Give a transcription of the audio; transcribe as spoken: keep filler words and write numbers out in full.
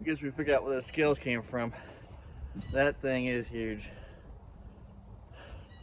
I guess we figured out where the scales came from. That thing is huge.